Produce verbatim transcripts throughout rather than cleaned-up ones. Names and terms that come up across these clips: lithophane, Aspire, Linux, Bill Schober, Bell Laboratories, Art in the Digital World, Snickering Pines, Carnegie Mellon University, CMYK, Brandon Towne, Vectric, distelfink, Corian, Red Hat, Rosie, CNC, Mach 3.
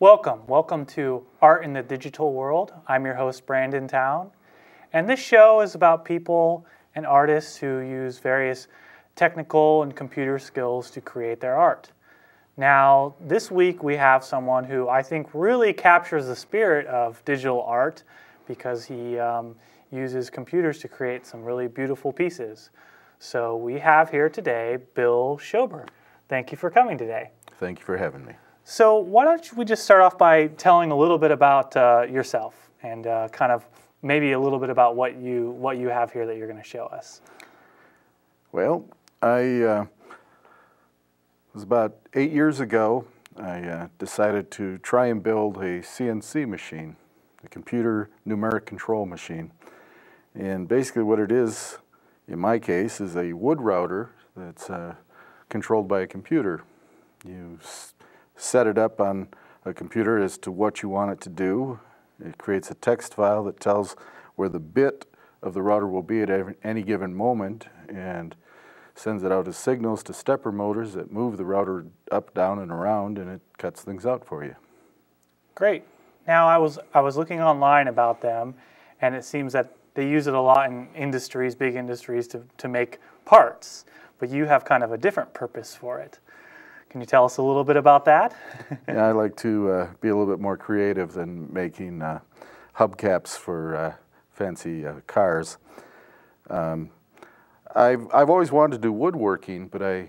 Welcome, welcome to Art in the Digital World. I'm your host, Brandon Towne, and this show is about people and artists who use various technical and computer skills to create their art. Now, this week we have someone who I think really captures the spirit of digital art because he um, uses computers to create some really beautiful pieces. So we have here today Bill Schober. Thank you for coming today. Thank you for having me. So why don't we just start off by telling a little bit about uh, yourself and uh, kind of maybe a little bit about what you what you have here that you're going to show us. Well, I uh, it was about eight years ago. I uh, decided to try and build a C N C machine, a computer numeric control machine, and basically what it is, in my case, is a wood router that's uh, controlled by a computer. You set it up on a computer as to what you want it to do. It creates a text file that tells where the bit of the router will be at any given moment and sends it out as signals to stepper motors that move the router up, down, and around, and it cuts things out for you. Great. Now, I was, I was looking online about them, and it seems that they use it a lot in industries, big industries, to, to make parts, but you have kind of a different purpose for it. Can you tell us a little bit about that? Yeah, I like to uh, be a little bit more creative than making uh, hubcaps for uh, fancy uh, cars. Um, I've, I've always wanted to do woodworking, but I,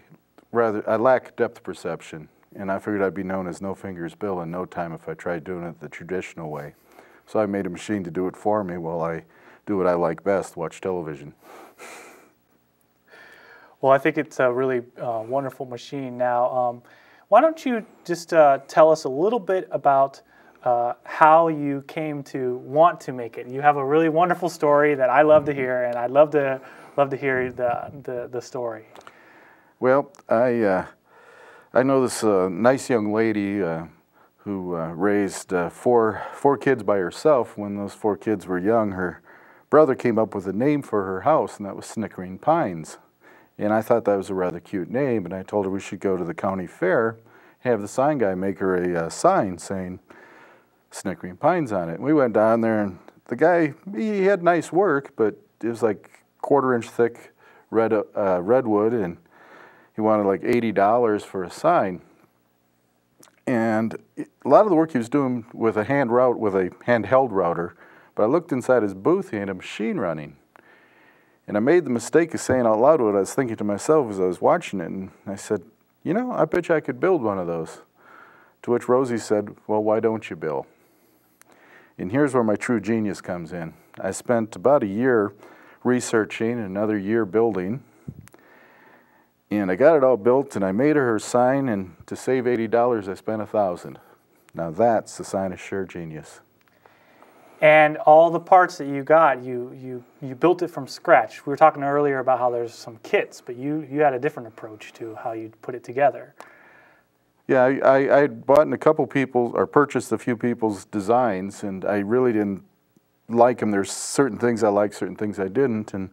rather, I lack depth perception, and I figured I'd be known as No Fingers Bill in no time if I tried doing it the traditional way. So I made a machine to do it for me while I do what I like best, watch television. Well, I think it's a really uh, wonderful machine. Now, um, why don't you just uh, tell us a little bit about uh, how you came to want to make it? You have a really wonderful story that I love to hear, and I'd love to love to hear the the, the story. Well, I uh, I know this uh, nice young lady uh, who uh, raised uh, four four kids by herself. When those four kids were young, her brother came up with a name for her house, and that was Snickering Pines. And I thought that was a rather cute name, and I told her we should go to the county fair, have the sign guy make her a uh, sign saying Snickering Pines on it. And we went down there, and the guy, he had nice work, but it was like quarter-inch thick red, uh, redwood, and he wanted like eighty dollars for a sign. And a lot of the work he was doing with a hand route, with a handheld router, but I looked inside his booth, he had a machine running. And I made the mistake of saying out loud what I was thinking to myself as I was watching it, and I said, you know, I bet you I could build one of those. To which Rosie said, well, why don't you, Bill? And here's where my true genius comes in. I spent about a year researching, another year building, and I got it all built, and I made her her sign, and to save eighty dollars, I spent one thousand dollars. Now that's the sign of sheer genius. And all the parts that you got, you, you, you built it from scratch. We were talking earlier about how there's some kits, but you, you had a different approach to how you put it together. Yeah, I, I had bought in a couple people, or purchased a few people's designs, and I really didn't like them. There's certain things I liked, certain things I didn't. And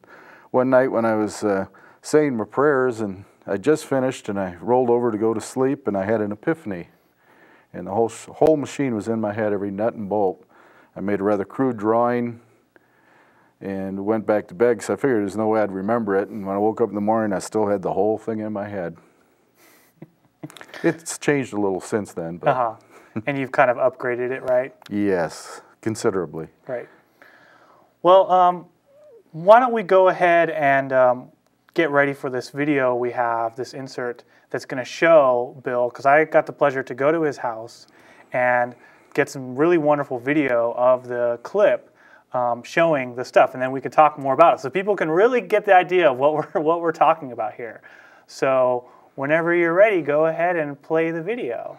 one night when I was uh, saying my prayers, and I just finished, and I rolled over to go to sleep, and I had an epiphany. And the whole, whole machine was in my head, every nut and bolt. I made a rather crude drawing and went back to bed because I figured there's no way I'd remember it. And when I woke up in the morning, I still had the whole thing in my head. It's changed a little since then. But. Uh-huh. And you've kind of upgraded it, right? Yes, considerably. Right. Well, um, why don't we go ahead and um, get ready for this video we have, this insert that's going to show Bill, because I got the pleasure to go to his house and get some really wonderful video of the clip um, showing the stuff, and then we can talk more about it, so people can really get the idea of what we're what we're talking about here. So whenever you're ready, go ahead and play the video.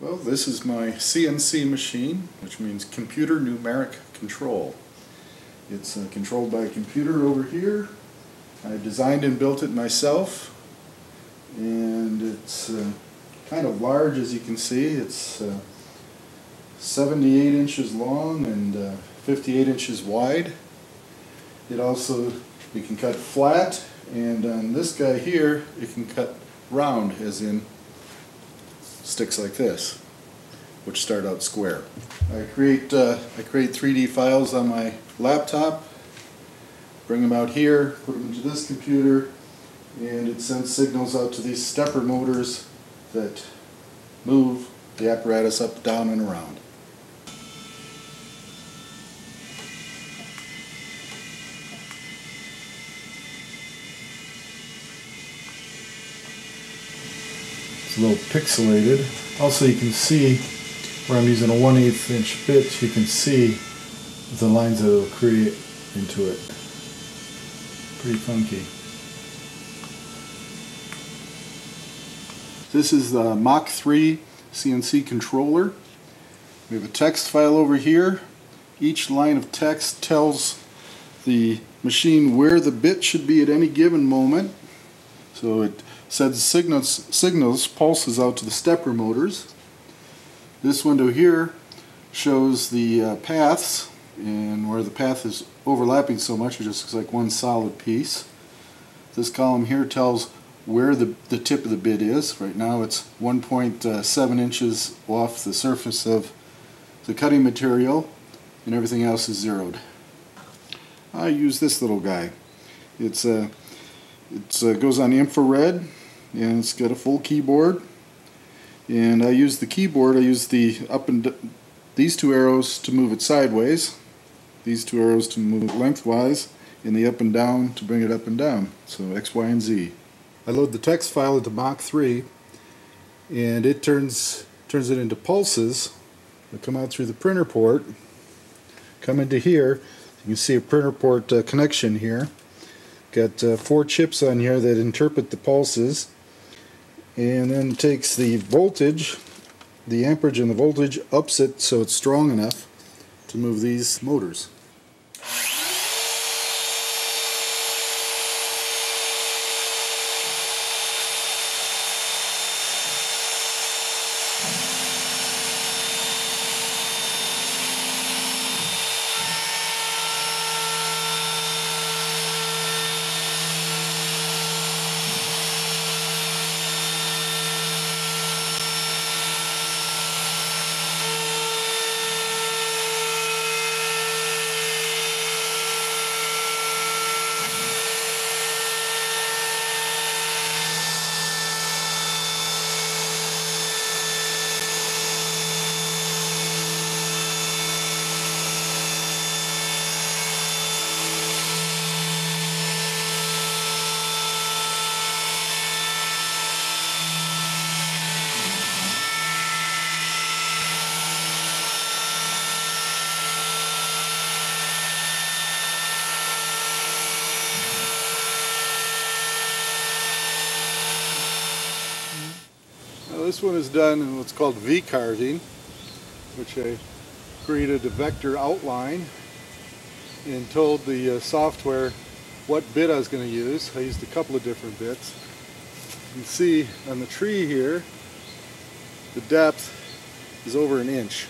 Well, this is my C N C machine, which means computer numeric control. It's uh, controlled by a computer over here. I designed and built it myself, and it's. Uh, kind of large, as you can see. It's uh, seventy-eight inches long and uh, fifty-eight inches wide. It also, you can cut flat, and on this guy here, it can cut round, as in sticks like this, which start out square. I create uh, I create three D files on my laptop, bring them out here, put them into this computer, and it sends signals out to these stepper motors that move the apparatus up, down, and around. It's a little pixelated. Also, you can see where I'm using a one eighth inch bit, you can see the lines that it'll create into it. Pretty funky. This is the Mach three C N C controller. We have a text file over here. Each line of text tells the machine where the bit should be at any given moment. So it sends signals, signals, pulses out to the stepper motors. This window here shows the uh, paths, and where the path is overlapping so much it just looks like one solid piece. This column here tells where the, the tip of the bit is. Right now it's one point seven inches off the surface of the cutting material, and everything else is zeroed. I use this little guy. It's uh, it uh, goes on infrared, and it's got a full keyboard, and I use the keyboard, I use the up and d these two arrows to move it sideways, these two arrows to move it lengthwise, and the up and down to bring it up and down, so X, Y, and Z. I load the text file into Mach three, and it turns turns it into pulses that come out through the printer port, come into here. You can see a printer port uh, connection here. Got uh, four chips on here that interpret the pulses, and then takes the voltage, the amperage and the voltage, ups it so it's strong enough to move these motors. This one is done in what's called V-carving, which I created a vector outline and told the uh, software what bit I was going to use. I used a couple of different bits. You can see on the tree here, the depth is over an inch,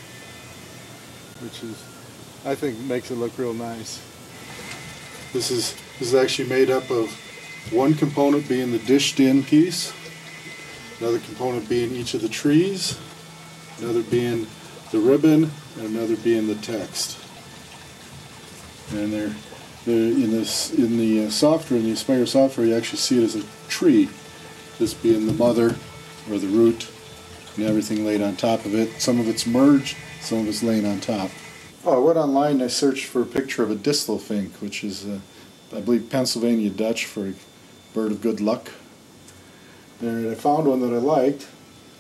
which is, I think, makes it look real nice. This is, this is actually made up of one component being the dished-in piece, another component being each of the trees, another being the ribbon, and another being the text. And they're, they're in, this, in the software, in the Aspire software, you actually see it as a tree, this being the mother, or the root, and everything laid on top of it. Some of it's merged, some of it's laying on top. Oh, I went online and I searched for a picture of a distelfink, which is, uh, I believe, Pennsylvania Dutch for a bird of good luck. And I found one that I liked.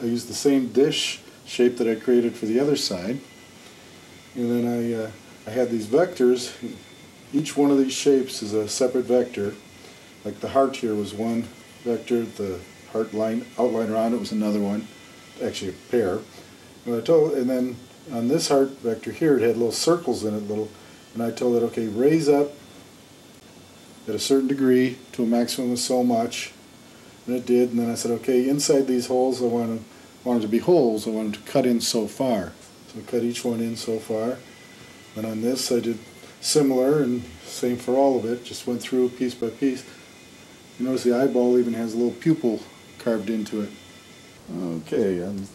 I used the same dish shape that I created for the other side, and then I, uh, I had these vectors. Each one of these shapes is a separate vector. Like the heart here was one vector, the heart line outline around it was another one, actually a pair. And, I told, and then on this heart vector here, it had little circles in it, little, and I told it, okay, raise up at a certain degree to a maximum of so much. And it did, and then I said, okay, inside these holes, I want them to be holes. I want them to cut in so far. So I cut each one in so far. And on this, I did similar, and same for all of it. Just went through piece by piece. You notice the eyeball even has a little pupil carved into it. Okay, I'm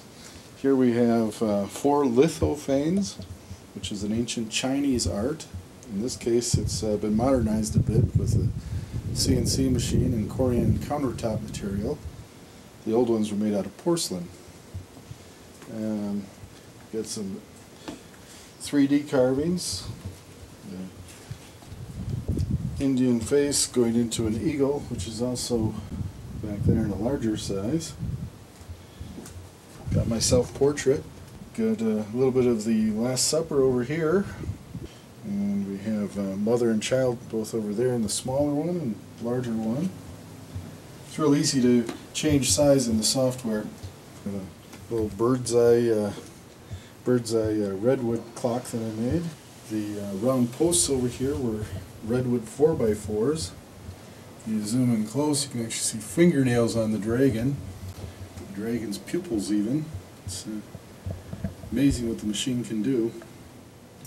Here we have uh, four lithophanes, which is an ancient Chinese art. In this case, it's uh, been modernized a bit with a C N C machine and Corian countertop material. The old ones were made out of porcelain. Um, got some three D carvings. The Indian face going into an eagle, which is also back there in a larger size. Got my self-portrait. Got a little bit of the Last Supper over here. And we have uh, mother and child both over there in the smaller one and larger one. It's real easy to change size in the software. Got a little bird's eye, uh, bird's eye uh, redwood clock that I made. The uh, round posts over here were redwood four by fours. You zoom in close, you can actually see fingernails on the dragon. The dragon's pupils even. It's uh, amazing what the machine can do.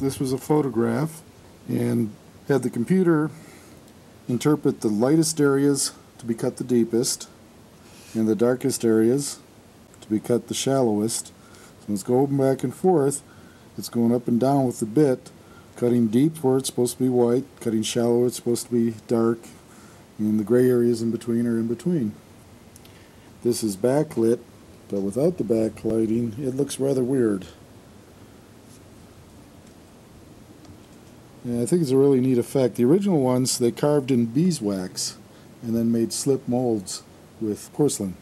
This was a photograph, and had the computer interpret the lightest areas to be cut the deepest, and the darkest areas to be cut the shallowest. So it's going back and forth. It's going up and down with the bit, cutting deep where it's supposed to be white, cutting shallow where it's supposed to be dark, and the gray areas in between are in between. This is backlit, but without the backlighting, it looks rather weird. And I think it's a really neat effect. The original ones, they carved in beeswax and then made slip molds with porcelain.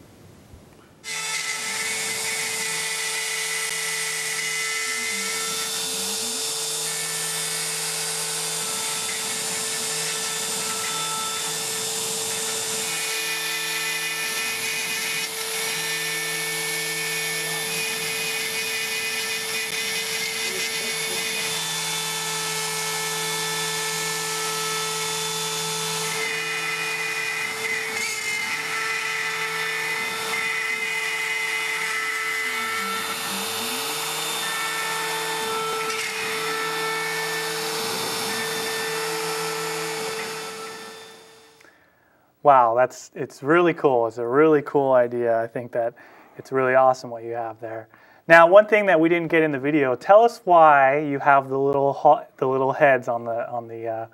Wow, that's, it's really cool. It's a really cool idea. I think that it's really awesome what you have there. Now, one thing that we didn't get in the video, tell us why you have the little the little heads on the on the uh,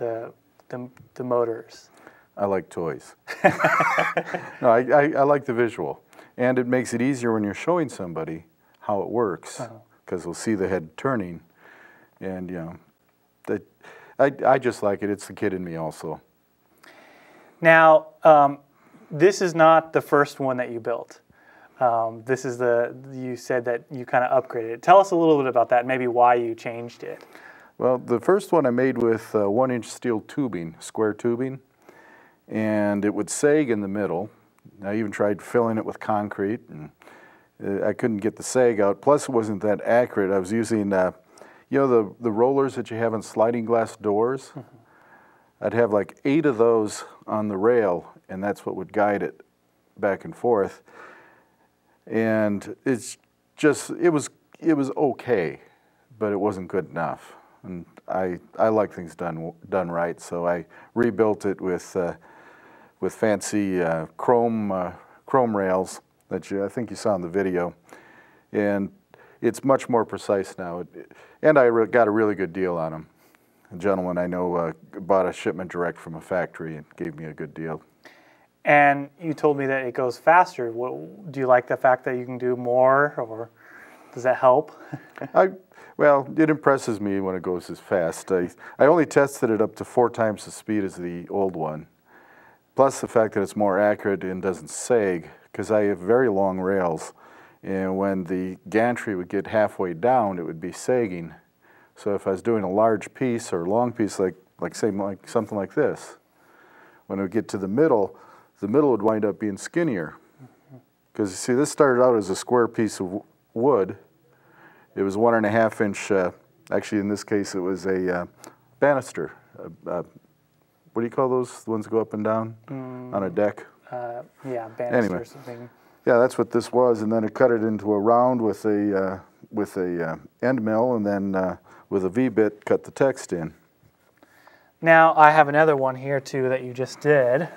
the, the the motors. I like toys. No, I, I I like the visual, and it makes it easier when you're showing somebody how it works, because uh-huh. They'll see the head turning, and you know, that I I just like it. It's the kid in me also. Now, um, this is not the first one that you built. Um, this is the, you said that you kind of upgraded it. Tell us a little bit about that, maybe why you changed it. Well, the first one I made with uh, one inch steel tubing, square tubing, and it would sag in the middle. I even tried filling it with concrete, and uh, I couldn't get the sag out. Plus, it wasn't that accurate. I was using, uh, you know, the, the rollers that you have in sliding glass doors. Mm-hmm. I'd have like eight of those on the rail, and that's what would guide it back and forth. And it's just, it was, it was okay, but it wasn't good enough. And I, I like things done, done right, so I rebuilt it with, uh, with fancy uh, chrome, uh, chrome rails that you, I think you saw in the video. And it's much more precise now, it, and I re- got a really good deal on them. A gentleman I know uh, bought a shipment direct from a factory and gave me a good deal. And you told me that it goes faster. What, do you like the fact that you can do more, or does that help? I, well, it impresses me when it goes as fast. I, I only tested it up to four times the speed as the old one, plus the fact that it's more accurate and doesn't sag, because I have very long rails, and when the gantry would get halfway down, it would be sagging. So if I was doing a large piece or a long piece, like, like say like something like this, when it would get to the middle, the middle would wind up being skinnier. Because you see, this started out as a square piece of wood. It was one and a half inch, uh, actually in this case it was a uh, banister. Uh, uh, what do you call those, the ones that go up and down mm, on a deck? Uh, yeah, banister anyway. Or something. Yeah, that's what this was, and then it cut it into a round with a, uh, with a uh, end mill, and then uh, with a V-bit, cut the text in. Now I have another one here too that you just did.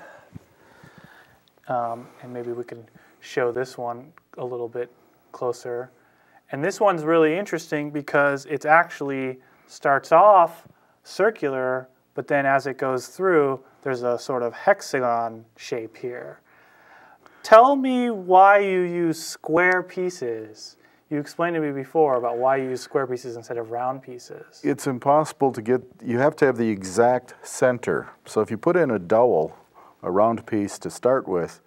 Um, and maybe we can show this one a little bit closer. And this one's really interesting because it actually starts off circular, but then as it goes through, there's a sort of hexagon shape here. Tell me why you use square pieces. You explained to me before about why you use square pieces instead of round pieces. It's impossible to get, you have to have the exact center. So if you put in a dowel, a round piece to start with,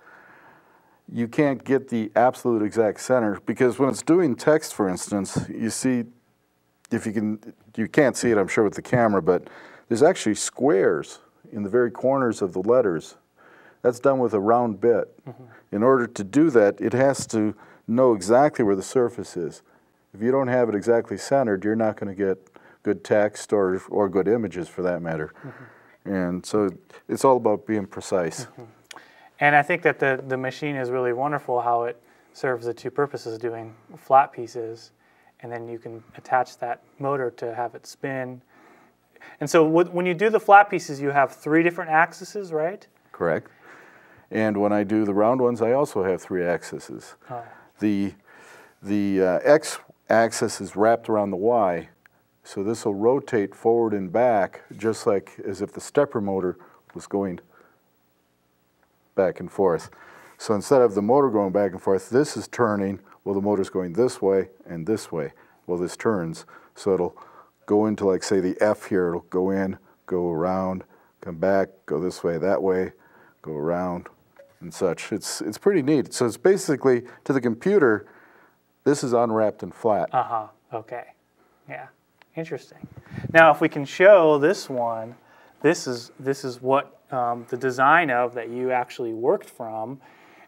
you can't get the absolute exact center, because when it's doing text, for instance, you see, if you can, you can't see it, I'm sure, with the camera, but there's actually squares in the very corners of the letters. That's done with a round bit. Mm-hmm. In order to do that, it has to know exactly where the surface is. If you don't have it exactly centered, you're not going to get good text or, or good images, for that matter. Mm-hmm. And so it's all about being precise. Mm-hmm. And I think that the, the machine is really wonderful, how it serves the two purposes, doing flat pieces, and then you can attach that motor to have it spin. And so when you do the flat pieces, you have three different axes, right? Correct. And when I do the round ones, I also have three axes. Oh. The, the uh, x-axis is wrapped around the y, so this will rotate forward and back, just like as if the stepper motor was going back and forth. So instead of the motor going back and forth, this is turning. Well, the motor's going this way and this way. Well, this turns, so it'll go into, like, say, the F here. It'll go in, go around, come back, go this way, that way, go around, and such. It's, it's pretty neat. So it's basically, to the computer, this is unwrapped and flat. Uh-huh, okay, yeah, interesting. Now, if we can show this one, this is, this is what Um, the design of that you actually worked from,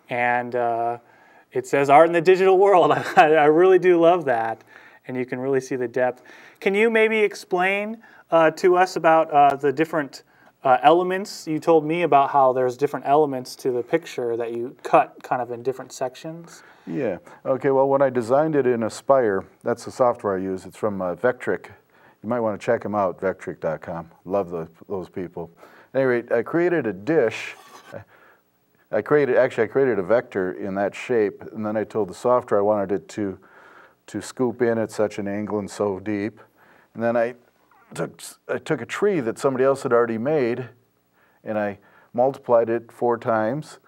and uh, it says art in the digital world. I, I really do love that, and you can really see the depth. Can you maybe explain uh, to us about uh, the different uh, elements? You told me about how there's different elements to the picture that you cut kind of in different sections. Yeah, okay, well, when I designed it in Aspire, that's the software I use. It's from uh, Vectric. You might want to check them out, Vectric dot com. Love the, those people. At any rate, I created a dish. I created, actually, I created a vector in that shape, and then I told the software I wanted it to, to scoop in at such an angle and so deep. And then I took, I took a tree that somebody else had already made, and I multiplied it four times,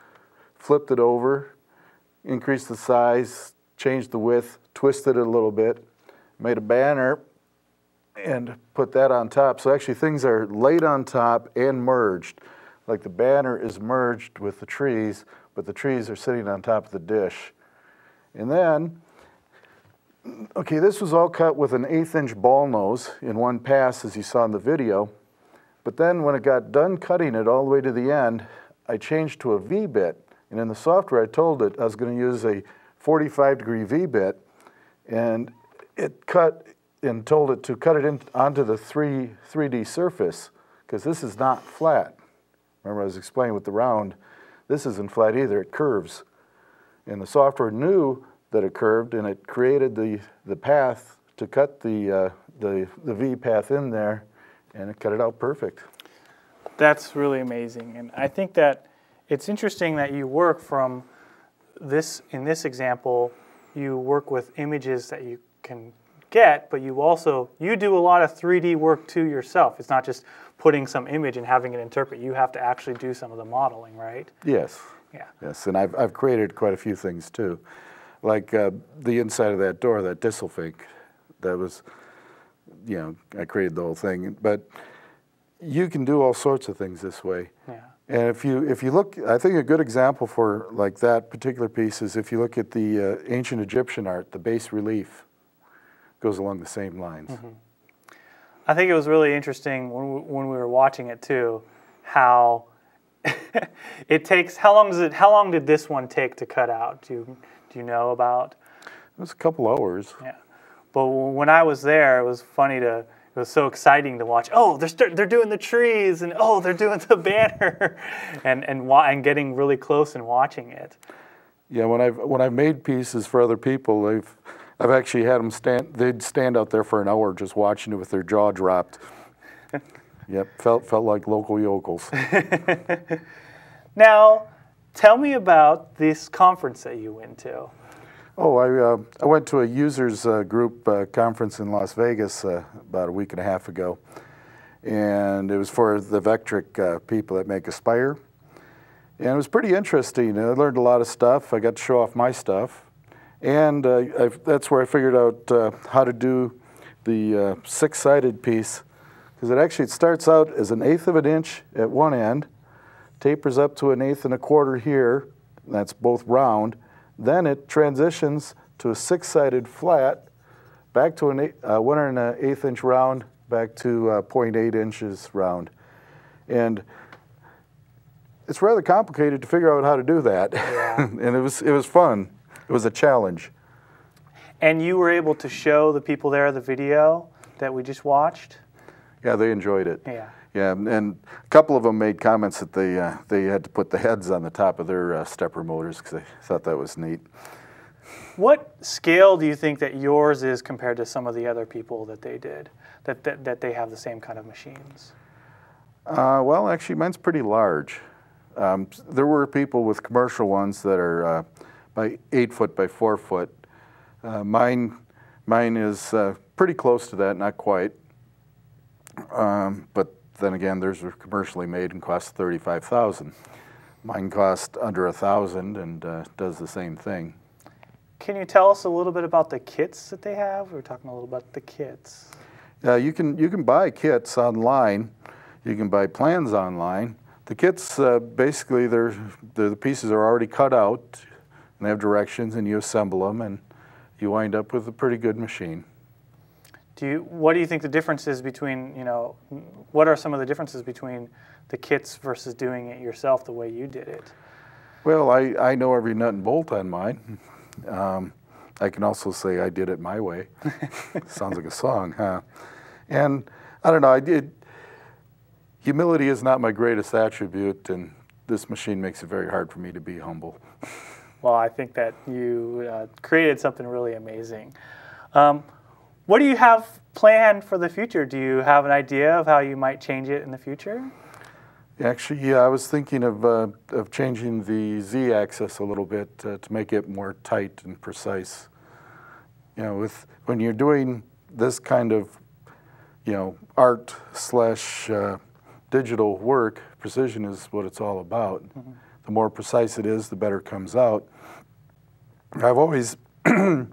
flipped it over, increased the size, changed the width, twisted it a little bit, made a banner, and put that on top. So actually things are laid on top and merged. Like the banner is merged with the trees, but the trees are sitting on top of the dish. And then, okay, this was all cut with an eighth inch ball nose in one pass, as you saw in the video. But then when it got done cutting it all the way to the end, I changed to a V-bit. And in the software I told it I was going to use a forty-five degree V-bit, and it cut and told it to cut it in onto the three D surface, because this is not flat. Remember, I was explaining with the round, this isn't flat either, it curves. And the software knew that it curved, and it created the, the path to cut the, uh, the, the V path in there, and it cut it out perfect. That's really amazing. And I think that it's interesting that you work from this, in this example, you work with images that you can get, but you also, you do a lot of three D work too yourself. It's not just putting some image and having it interpret. You have to actually do some of the modeling, right? Yes. Yeah. Yes, and I've, I've created quite a few things too. Like uh, the inside of that door, that distelfink, that was, you know, I created the whole thing. But you can do all sorts of things this way. Yeah. And if you, if you look, I think a good example for like that particular piece is if you look at the uh, ancient Egyptian art, the bas relief. Goes along the same lines. Mm-hmm. I think it was really interesting when we, when we were watching it too, how it takes. How long does it? How long did this one take to cut out? Do you, do you know about? It was a couple hours. Yeah, but when I was there, it was funny to. It was so exciting to watch. Oh, they're they're doing the trees, and oh, they're doing the banner, and and and getting really close and watching it. Yeah, when I've when I've made pieces for other people, I've. I've actually had them stand, they'd stand out there for an hour just watching it with their jaw dropped. Yep, felt, felt like local yokels. Now, tell me about this conference that you went to. Oh, I, uh, I went to a users uh, group uh, conference in Las Vegas uh, about a week and a half ago, and it was for the Vectric uh, people that make Aspire, and it was pretty interesting. I learned a lot of stuff. I got to show off my stuff, and uh, I've, that's where I figured out uh, how to do the uh, six-sided piece, because it actually starts out as an eighth of an inch at one end, tapers up to an eighth and a quarter here, and that's both round. Then it transitions to a six-sided flat, back to an eight, uh, one and an eighth inch round, back to uh, zero point eight inches round. And it's rather complicated to figure out how to do that. Yeah. And it was, it was fun. It was a challenge. And you were able to show the people there the video that we just watched? Yeah, they enjoyed it. Yeah. Yeah, and a couple of them made comments that they uh, they had to put the heads on the top of their uh, stepper motors because they thought that was neat. What scale do you think that yours is compared to some of the other people that they did, that, that, that they have the same kind of machines? Uh, well, actually, mine's pretty large. Um, there were people with commercial ones that are uh, by eight foot by four foot. Uh, mine, mine is uh, pretty close to that, not quite, um, but then again, theirs were commercially made and cost thirty-five thousand dollars. Mine cost under one thousand dollars and uh, does the same thing. Can you tell us a little bit about the kits that they have? We were talking a little about the kits. Uh, you can you can buy kits online. You can buy plans online. The kits, uh, basically, they're, they're, the pieces are already cut out, and they have directions, and you assemble them, and you wind up with a pretty good machine. Do you, what do you think the difference is between, you know, what are some of the differences between the kits versus doing it yourself the way you did it? Well, I, I know every nut and bolt on mine. Um, I can also say I did it my way. Sounds like a song, huh? And I don't know, I did, humility is not my greatest attribute, and this machine makes it very hard for me to be humble. Well, I think that you uh, created something really amazing. Um, What do you have planned for the future? Do you have an idea of how you might change it in the future? Actually, yeah, I was thinking of, uh, of changing the Z-axis a little bit uh, to make it more tight and precise. You know, with, when you're doing this kind of, you know, art slash uh, digital work, precision is what it's all about. Mm-hmm. The more precise it is, the better it comes out. I've always, you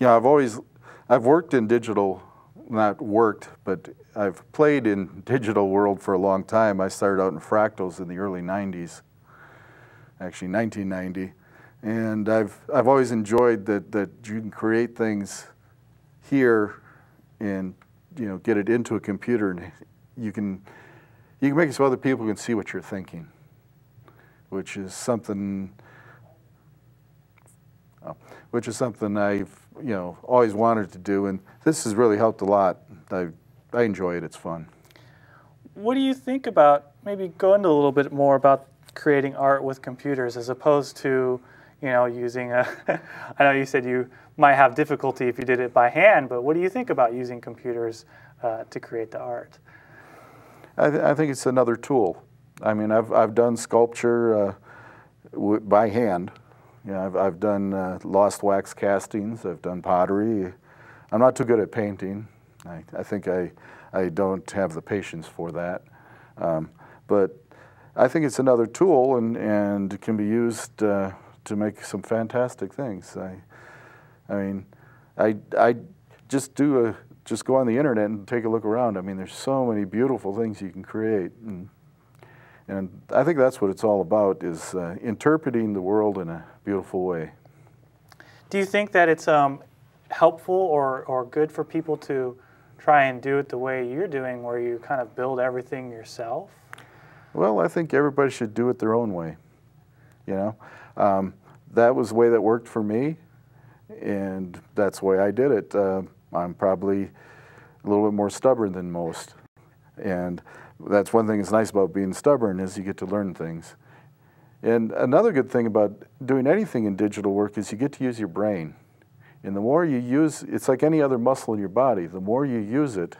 know, I've always I've worked in digital, not worked, but I've played in digital world for a long time. I started out in fractals in the early nineties, actually nineteen ninety. And I've, I've always enjoyed that, that you can create things here and, you know, get it into a computer, and you can, you can make it so other people can see what you're thinking, which is something, oh, which is something I've, you know, always wanted to do, and this has really helped a lot. I, I enjoy it, it's fun. What do you think about, maybe go into a little bit more about creating art with computers as opposed to, you know, using a, I know you said you might have difficulty if you did it by hand, but what do you think about using computers uh, to create the art? I, th I think it's another tool. I mean, I've, I've done sculpture uh, w by hand. You know, I've, I've done uh, lost wax castings, I've done pottery. I'm not too good at painting. I, I think I, I don't have the patience for that. Um, but I think it's another tool, and, and it can be used uh, to make some fantastic things. I, I mean, I, I just do a, just go on the internet and take a look around. I mean, there's so many beautiful things you can create. And, And I think that's what it's all about, is uh, interpreting the world in a beautiful way. Do you think that it's um, helpful or, or good for people to try and do it the way you're doing, where you kind of build everything yourself? Well, I think everybody should do it their own way. You know, um, that was the way that worked for me, and that's the way I did it. Uh, I'm probably a little bit more stubborn than most. And that's one thing that's nice about being stubborn, is you get to learn things. And another good thing about doing anything in digital work is you get to use your brain. And the more you use, it's like any other muscle in your body, the more you use it,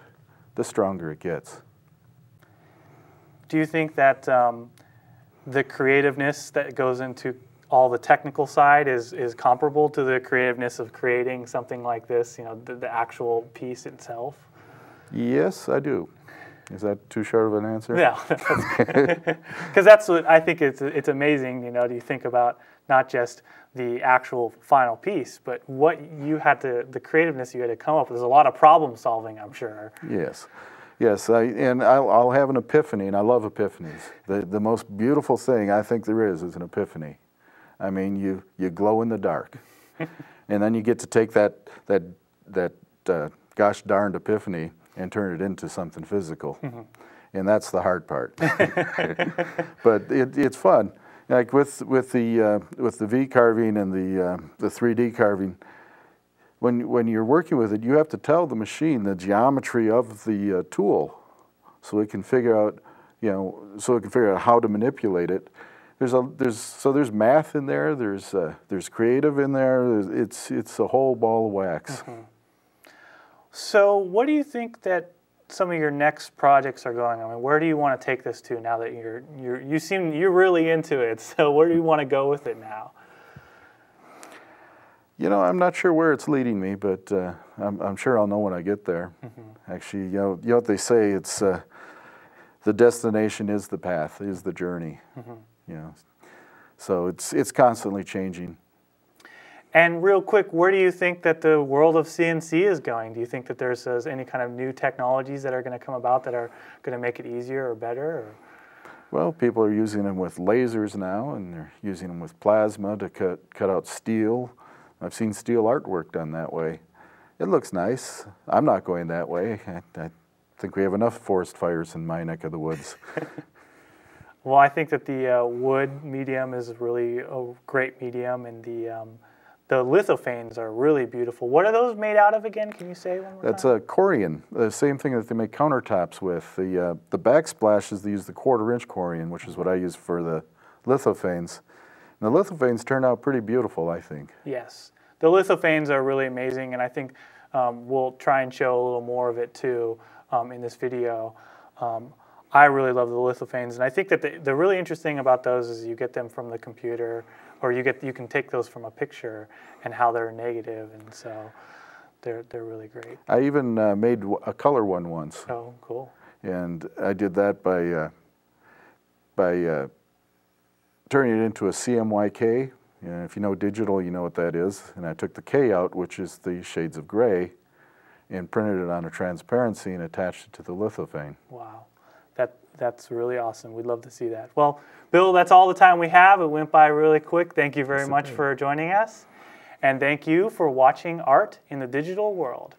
the stronger it gets. Do you think that um, the creativeness that goes into all the technical side is is comparable to the creativeness of creating something like this, you know, the, the actual piece itself? Yes, I do. Is that too short of an answer? Yeah, because that's what I think it's, it's amazing, you know, do you think about not just the actual final piece, but what you had to, the creativeness you had to come up with. There's a lot of problem solving, I'm sure. Yes, yes, I, and I'll, I'll have an epiphany, and I love epiphanies. The, the most beautiful thing I think there is is an epiphany. I mean, you, you glow in the dark, and then you get to take that, that, that uh, gosh darned epiphany and turn it into something physical. Mm-hmm. And that's the hard part. But it, it's fun. Like with, with, the, uh, with the V carving and the, uh, the three D carving, when, when you're working with it, you have to tell the machine the geometry of the uh, tool so it can figure out, you know, so it can figure out how to manipulate it. There's a, there's, so there's math in there, there's, uh, there's creative in there, it's, it's a whole ball of wax. Mm-hmm. So what do you think that some of your next projects are going? I mean, where do you want to take this to now that you're, you're, you seem, you're really into it, so where do you want to go with it now? You know, I'm not sure where it's leading me, but uh, I'm, I'm sure I'll know when I get there. Mm-hmm. Actually, you know, you know what they say, it's uh, the destination is the path, is the journey. Mm-hmm. You know, so it's, it's constantly changing. And real quick, where do you think that the world of C N C is going? Do you think that there's uh, any kind of new technologies that are going to come about that are going to make it easier or better? Or? Well, people are using them with lasers now, and they're using them with plasma to cut, cut out steel. I've seen steel artwork done that way. It looks nice. I'm not going that way. I, I think we have enough forest fires in my neck of the woods. Well, I think that the uh, wood medium is really a great medium, and the... Um, The lithophanes are really beautiful. What are those made out of again? Can you say one more That's time? a Corian, the same thing that they make countertops with. The, uh, the backsplashes, they use the quarter-inch Corian, which is what I use for the lithophanes. And the lithophanes turn out pretty beautiful, I think. Yes. The lithophanes are really amazing, and I think um, we'll try and show a little more of it, too, um, in this video. Um, I really love the lithophanes, and I think that the, the really interesting about those is you get them from the computer, or you get you can take those from a picture and how they're negative, and so they're they're really great. I even uh, made a color one once. Oh, cool! And I did that by uh, by uh, turning it into a C M Y K. And if you know digital, you know what that is. And I took the K out, which is the shades of gray, and printed it on a transparency and attached it to the lithophane. Wow. That, that's really awesome. We'd love to see that. Well, Bill, that's all the time we have. It went by really quick. Thank you very much for joining us. And thank you for watching Art in the Digital World.